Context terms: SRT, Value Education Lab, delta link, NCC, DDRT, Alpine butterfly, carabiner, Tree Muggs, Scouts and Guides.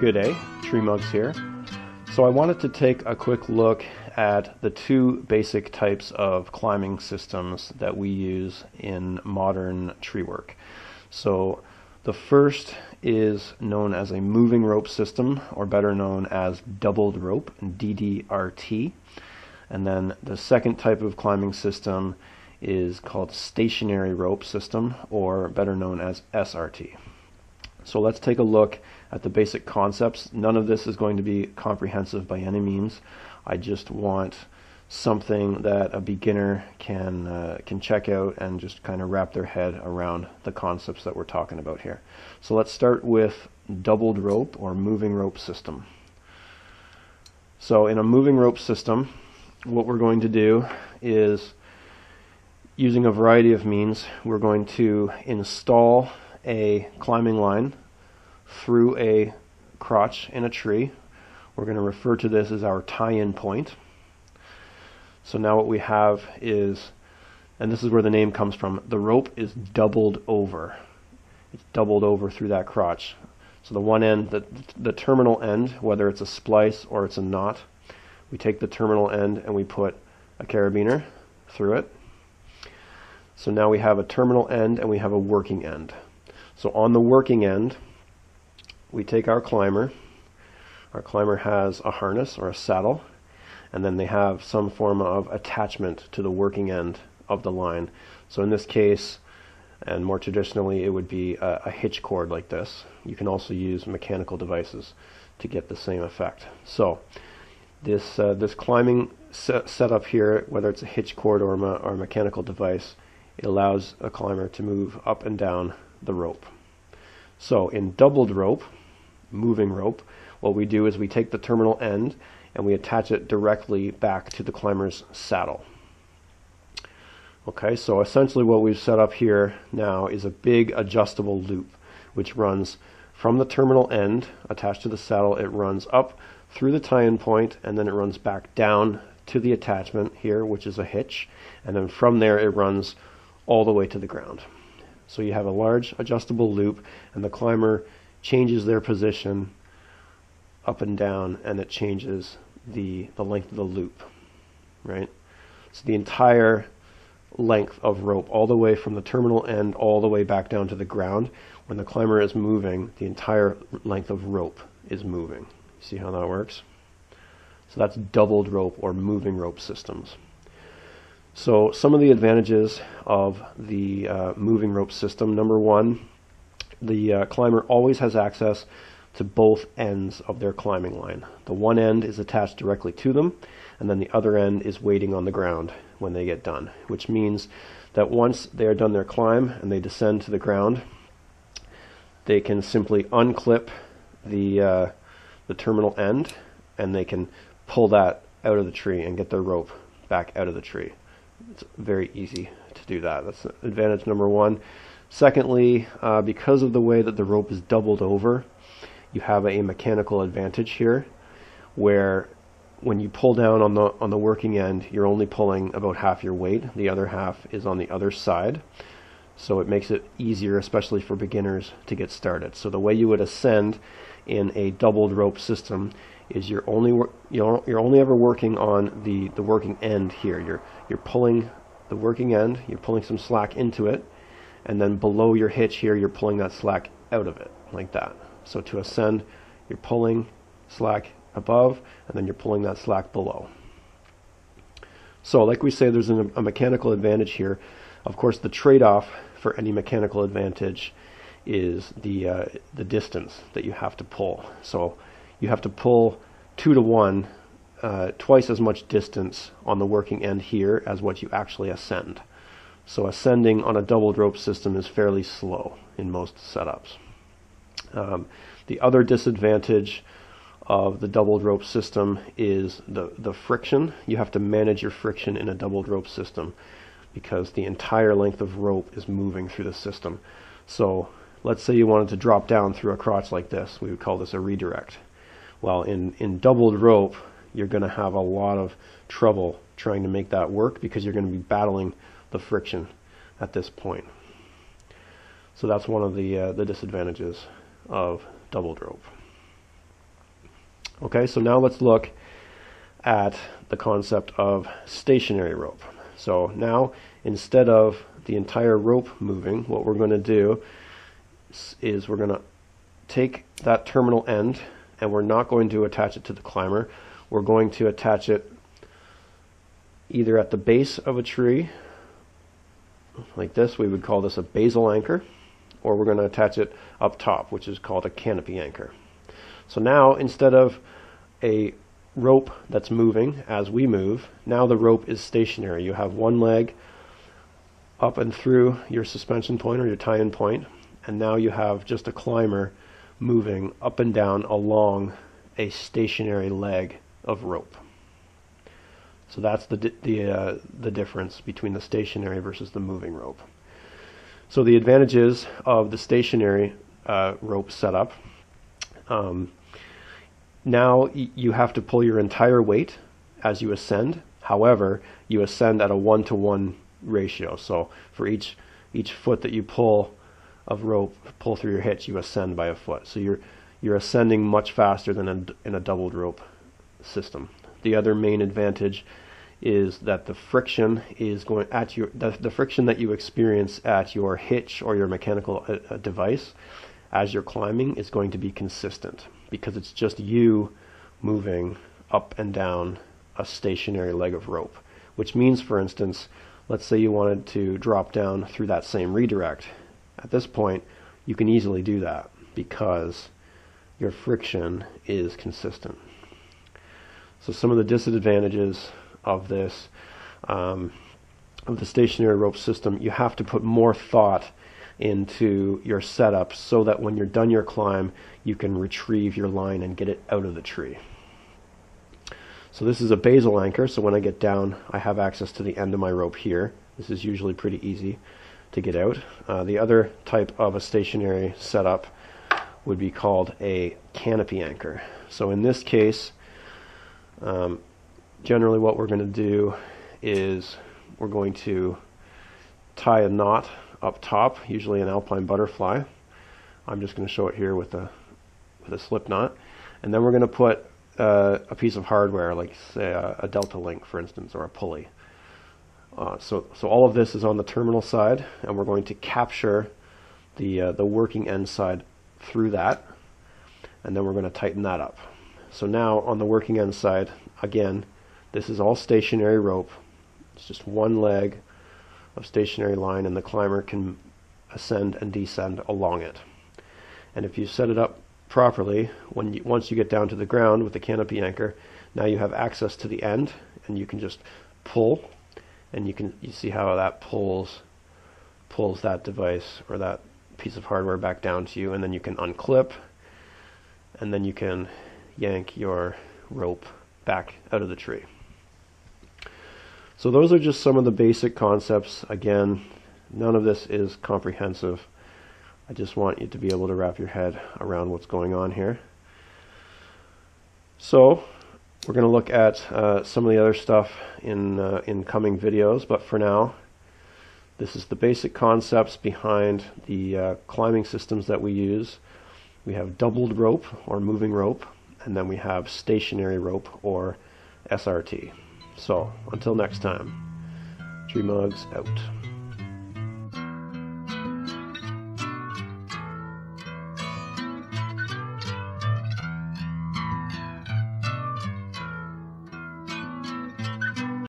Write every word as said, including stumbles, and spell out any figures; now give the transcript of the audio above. Good day, Tree Muggs here. So I wanted to take a quick look at the two basic types of climbing systems that we use in modern tree work. So the first is known as a moving rope system, or better known as doubled rope, D D R T. And then the second type of climbing system is called stationary rope system, or better known as S R T. So let's take a look at the basic concepts. None of this is going to be comprehensive by any means. I just want something that a beginner can uh, can check out and just kind of wrap their head around the concepts that we're talking about here. So let's start with doubled rope or moving rope system. So in a moving rope system, what we're going to do is, using a variety of means, we're going to install a climbing line through a crotch in a tree. We're going to refer to this as our tie-in point. So now what we have is, and this is where the name comes from, the rope is doubled over. It's doubled over through that crotch. So the one end, the, the terminal end, whether it's a splice or it's a knot, we take the terminal end and we put a carabiner through it. So now we have a terminal end and we have a working end. So on the working end, we take our climber. Our climber has a harness or a saddle, and then they have some form of attachment to the working end of the line. So in this case, and more traditionally, it would be a, a hitch cord like this. You can also use mechanical devices to get the same effect. So this, uh, this climbing set, setup here, whether it's a hitch cord or, me, or a mechanical device, it allows a climber to move up and down the rope. So in doubled rope, moving rope, what we do is we take the terminal end and we attach it directly back to the climber's saddle. Okay, so essentially what we've set up here now is a big adjustable loop, which runs from the terminal end attached to the saddle. It runs up through the tie-in point, and then it runs back down to the attachment here, which is a hitch, and then from there it runs all the way to the ground. So you have a large adjustable loop, and the climber changes their position up and down, and it changes the, the length of the loop, right? So the entire length of rope, all the way from the terminal end all the way back down to the ground, when the climber is moving, the entire length of rope is moving. See how that works? So that's doubled rope or moving rope systems. So some of the advantages of the uh, moving rope system. Number one, the uh, climber always has access to both ends of their climbing line. The one end is attached directly to them, and then the other end is waiting on the ground when they get done, which means that once they are done their climb and they descend to the ground, they can simply unclip the, uh, the terminal end, and they can pull that out of the tree and get their rope back out of the tree. It's very easy to do that. That's advantage number one. Secondly, uh, because of the way that the rope is doubled over, you have a mechanical advantage here, where when you pull down on the on the working end, you're only pulling about half your weight. The other half is on the other side. So it makes it easier, especially for beginners, to get started. So the way you would ascend in a doubled rope system is you're only you're you're only ever working on the the working end here. You're you're pulling the working end. You're pulling some slack into it, and then below your hitch here, you're pulling that slack out of it like that. So to ascend, you're pulling slack above, and then you're pulling that slack below. So like we say, there's an, a mechanical advantage here. Of course, the trade-off for any mechanical advantage is the uh, the distance that you have to pull. So you have to pull two to one, uh, twice as much distance on the working end here as what you actually ascend. So ascending on a doubled rope system is fairly slow in most setups. Um, the other disadvantage of the doubled rope system is the, the friction. You have to manage your friction in a doubled rope system, because the entire length of rope is moving through the system. So let's say you wanted to drop down through a crotch like this. We would call this a redirect. Well, in, in doubled rope, you're going to have a lot of trouble trying to make that work, because you're going to be battling the friction at this point. So that's one of the, uh, the disadvantages of doubled rope. Okay, so now let's look at the concept of stationary rope. So now, instead of the entire rope moving, what we're going to do is we're going to take that terminal end, and we're not going to attach it to the climber. We're going to attach it either at the base of a tree, like this, we would call this a basal anchor, or we're going to attach it up top, which is called a canopy anchor. So now, instead of a rope that's moving as we move, now the rope is stationary. You have one leg up and through your suspension point or your tie-in point, and now you have just a climber moving up and down along a stationary leg of rope. So that's the, the, uh, the difference between the stationary versus the moving rope. So the advantages of the stationary uh, rope setup, um, now you have to pull your entire weight as you ascend. However, you ascend at a one-to-one ratio. So for each, each foot that you pull of rope, pull through your hitch, you ascend by a foot. So you're, you're ascending much faster than in, in a doubled rope system. The other main advantage is that the friction is going at your the, the friction that you experience at your hitch or your mechanical uh, device as you're climbing is going to be consistent, because it's just you moving up and down a stationary leg of rope, which means, for instance, let's say you wanted to drop down through that same redirect. At this point, you can easily do that because your friction is consistent. So some of the disadvantages of this, um, of the stationary rope system, you have to put more thought into your setup so that when you're done your climb, you can retrieve your line and get it out of the tree. So this is a basal anchor, so when I get down, I have access to the end of my rope here. This is usually pretty easy to get out. Uh, the other type of a stationary setup would be called a canopy anchor. So in this case, um, generally what we're going to do is we're going to tie a knot up top, usually an alpine butterfly. I'm just going to show it here with a, with a slip knot. And then we're going to put uh, a piece of hardware, like say a, a delta link, for instance, or a pulley. Uh, so, so all of this is on the terminal side, and we're going to capture the, uh, the working end side through that, and then we're going to tighten that up. So now on the working end side, again, this is all stationary rope. It's just one leg of stationary line, and the climber can ascend and descend along it. And if you set it up properly, when you, once you get down to the ground with the canopy anchor, now you have access to the end, and you can just pull. And you can you see how that pulls pulls that device or that piece of hardware back down to you, and then you can unclip, and then you can yank your rope back out of the tree. So those are just some of the basic concepts. Again, none of this is comprehensive. I just want you to be able to wrap your head around what's going on here. So we're going to look at uh, some of the other stuff in, uh, in coming videos, but for now, this is the basic concepts behind the uh, climbing systems that we use. We have doubled rope, or moving rope, and then we have stationary rope, or S R T. So, until next time, Tree Muggs out.